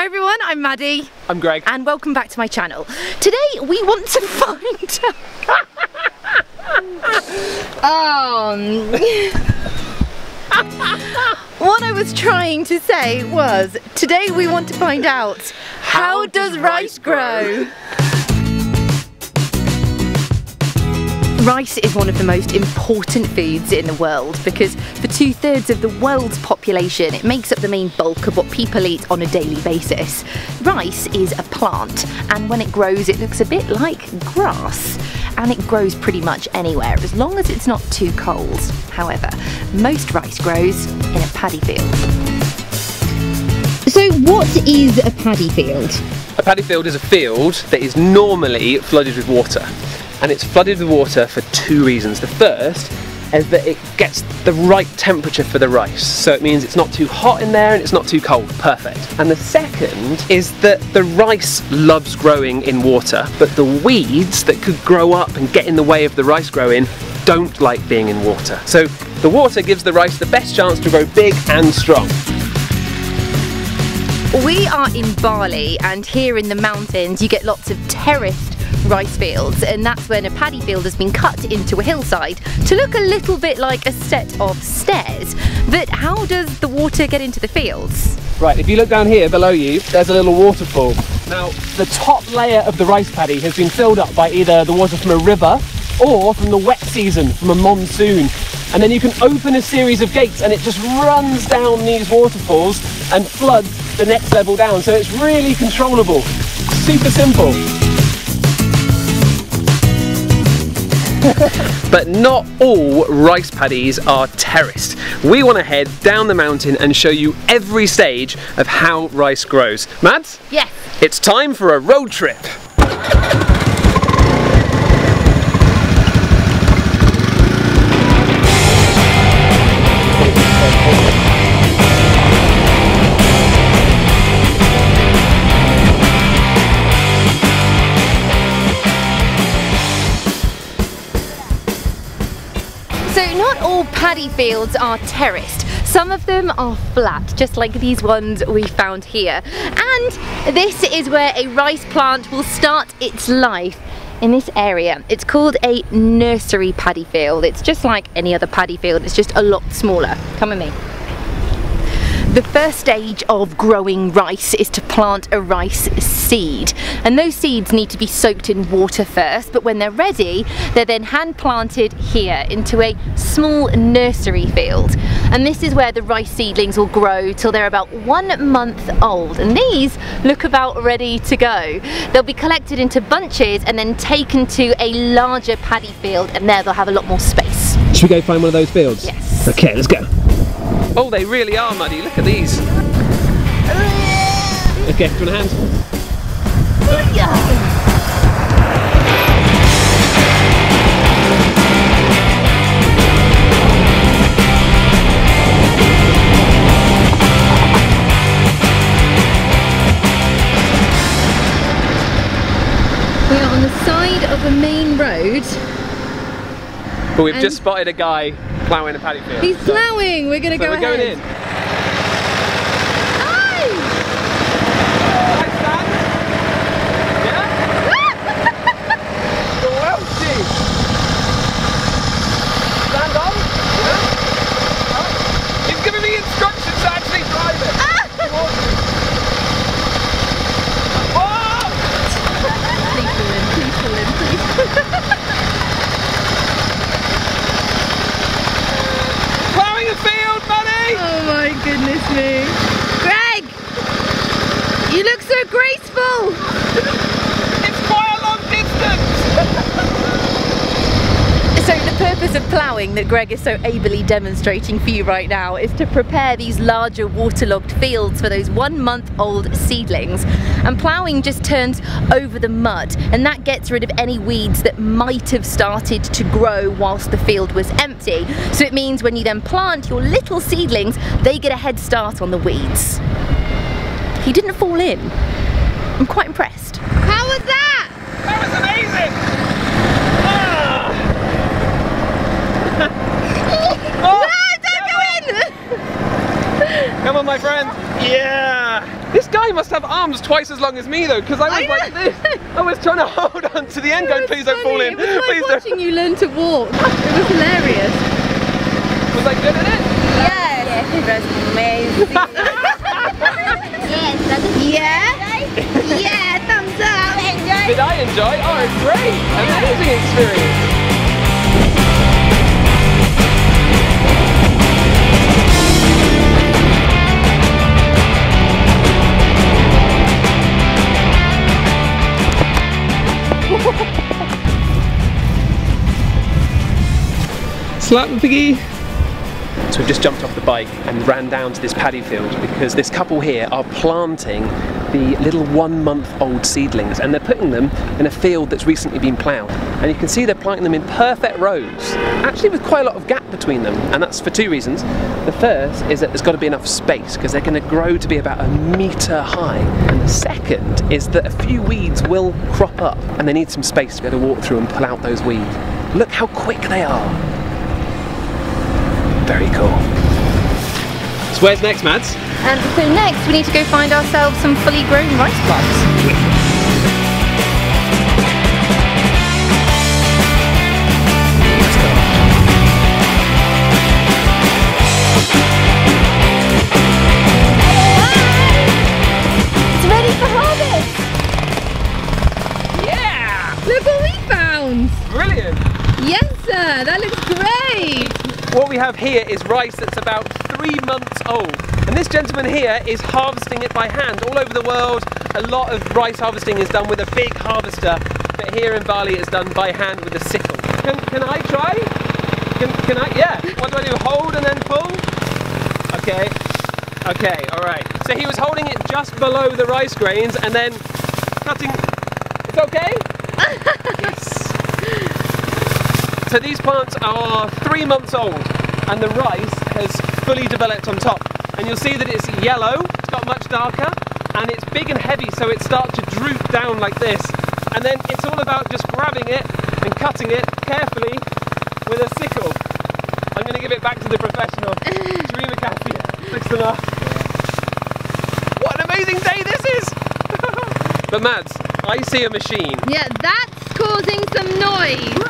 Hi everyone, I'm Maddie. I'm Greg. And welcome back to my channel. Today we want to find... What I was trying to say was, today we want to find out how does rice grow? Rice is one of the most important foods in the world because for 2/3 of the world's population it makes up the main bulk of what people eat on a daily basis. Rice is a plant, and when it grows it looks a bit like grass, and it grows pretty much anywhere as long as it's not too cold. However, most rice grows in a paddy field. So what is a paddy field? A paddy field is a field that is normally flooded with water. And it's flooded with water for two reasons. The first is that it gets the right temperature for the rice, so it means it's not too hot in there and it's not too cold, perfect. And the second is that the rice loves growing in water, but the weeds that could grow up and get in the way of the rice growing don't like being in water. So the water gives the rice the best chance to grow big and strong. We are in Bali, and here in the mountains you get lots of terraced rice fields, and that's when a paddy field has been cut into a hillside to look a little bit like a set of stairs. But how does the water get into the fields? Right, if you look down here below you, there's a little waterfall. Now, the top layer of the rice paddy has been filled up by either the water from a river or from the wet season, from a monsoon. And then you can open a series of gates and it just runs down these waterfalls and floods the next level down. So it's really controllable, super simple. But not all rice paddies are terraced. We want to head down the mountain and show you every stage of how rice grows. Mads? Yes. It's time for a road trip. So not all paddy fields are terraced. Some of them are flat, just like these ones we found here. And this is where a rice plant will start its life in this area. It's called a nursery paddy field. It's just like any other paddy field, it's just a lot smaller. Come with me. The first stage of growing rice is to plant a rice seed, and those seeds need to be soaked in water first, but when they're ready they're then hand planted here into a small nursery field, and this is where the rice seedlings will grow till they're about 1 month old, and these look about ready to go. They'll be collected into bunches and then taken to a larger paddy field, and there they'll have a lot more space. Should we go find one of those fields? Yes. Okay, let's go. Oh, they really are muddy, look at these. Okay, do you want a hand? We are on the side of a main road. But we've just spotted a guy ploughing a paddy field. He's ploughing! So we're going in. Stand on! He's giving me instructions to actually drive it! People in, people in, people in. Oh my goodness me. Greg! You look so graceful! It's quite a long distance! So the purpose of ploughing that Greg is so ably demonstrating for you right now is to prepare these larger waterlogged fields for those 1 month old seedlings. And ploughing just turns over the mud, and that gets rid of any weeds that might have started to grow whilst the field was empty. So it means when you then plant your little seedlings, they get a head start on the weeds. He didn't fall in. I'm quite impressed. How was that? That was amazing! Ah. Oh, no, don't go in! Come on, my friend. Yeah! This guy guy must have arms twice as long as me though, because I was like this. I was trying to hold on to the end going, please don't fall in. It was like watching you learn to walk. It was hilarious. Was I good at it? Yes. Yes, it was amazing. Yes. Yeah, thumbs up. Enjoy. Did I enjoy? Oh, great. Amazing experience. Slap the piggy. So we've just jumped off the bike and ran down to this paddy field because this couple here are planting the little 1-month-old seedlings, and they're putting them in a field that's recently been ploughed. And you can see they're planting them in perfect rows, actually with quite a lot of gap between them, and that's for two reasons. The first is that there's got to be enough space because they're going to grow to be about 1 metre high. And the second is that a few weeds will crop up and they need some space to be able to walk through and pull out those weeds. Look how quick they are. Very cool. So where's next, Mads? So next we need to go find ourselves some fully grown rice plants. It's ready for harvest! Yeah! Look what we found! Brilliant! Yes sir, that looks great! What we have here is rice that's about 3 months old, and this gentleman here is harvesting it by hand. All over the world, a lot of rice harvesting is done with a big harvester, but here in Bali it's done by hand with a sickle. Can I try? Can I? Yeah. What do I do? Hold and then pull? Okay. Okay, alright. So he was holding it just below the rice grains and then cutting. It's okay? Yes. So these plants are 3 months old and the rice has fully developed on top, and you'll see that it's yellow, it's got much darker, and it's big and heavy, so it starts to droop down like this, and then it's all about just grabbing it and cutting it carefully with a sickle. I'm going to give it back to the professional. Dreamer Kathy, thanks a lot. What an amazing day this is! But Mads, I see a machine. Yeah, that's causing some noise.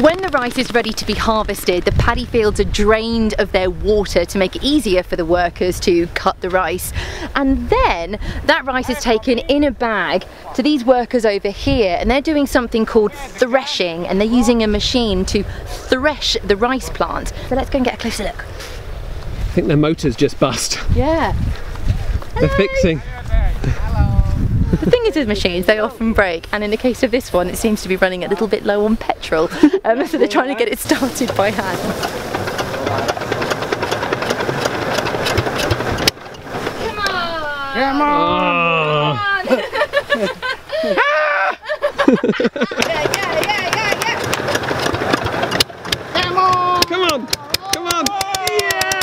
When the rice is ready to be harvested, the paddy fields are drained of their water to make it easier for the workers to cut the rice. And then that rice is taken in a bag to these workers over here, and they're doing something called threshing, and they're using a machine to thresh the rice plant. So let's go and get a closer look. I think their motor's just bust. Yeah. They're fixing. The thing is with machines, they often break, and in the case of this one it seems to be running a little bit low on petrol, so they're trying to get it started by hand. Come on! Come on! Come on. Yeah, yeah, yeah, yeah, yeah! Come on! Come on! Come on! Yeah!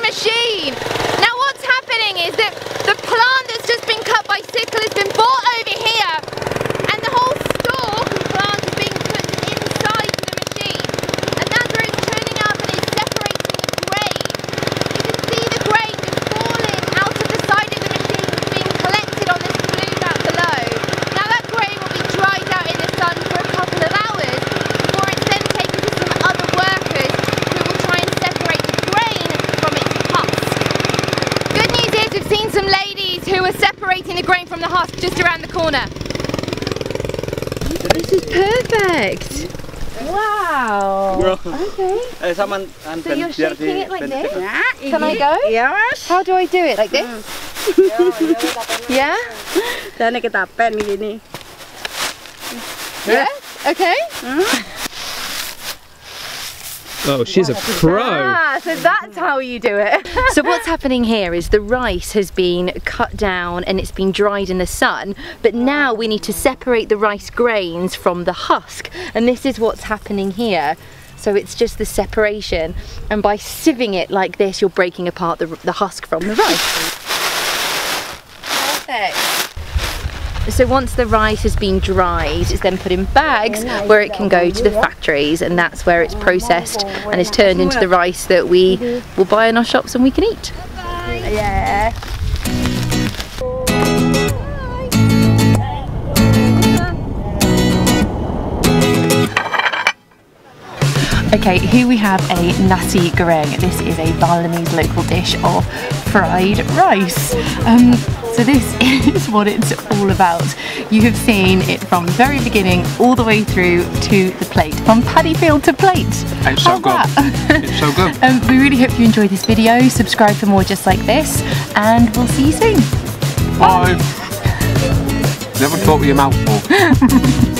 Machine. Now what's happening is that the plant that's just been cut by sickle has been brought over here, and the whole stalk of plant is being put inside the machine, and that's where it's turning up and it's separating the grain. You can see the grain just falling out of the side of the machine that's being collected on this balloon out below. Now that grain will be dried out in the sun for a couple of hours before it's then taken to some other workers who will try and separate the grain from its husk. Good news is we've seen some ladies who are separating the grain from the husk just around the corner. This is perfect! Wow! Okay. So you're shaking it like this? Can I go? Yes. How do I do it? Like this? Yeah? Yeah? Okay? Oh, she's a pro! Ah, so that's how you do it! So what's happening here is the rice has been cut down and it's been dried in the sun, but now we need to separate the rice grains from the husk, and this is what's happening here. So it's just the separation, and by sieving it like this you're breaking apart the husk from the rice. Perfect! So once the rice has been dried, it's then put in bags where it can go to the factories, and that's where it's processed and is turned into the rice that we will buy in our shops and we can eat. Yeah. Okay, here we have a nasi goreng. This is a Balinese local dish of fried rice. So this is what it's all about. You have seen it from the very beginning all the way through to the plate, from paddy field to plate. It's so good. It's so good. We really hope you enjoyed this video. Subscribe for more just like this, and we'll see you soon. Bye. Never talk with your mouth full.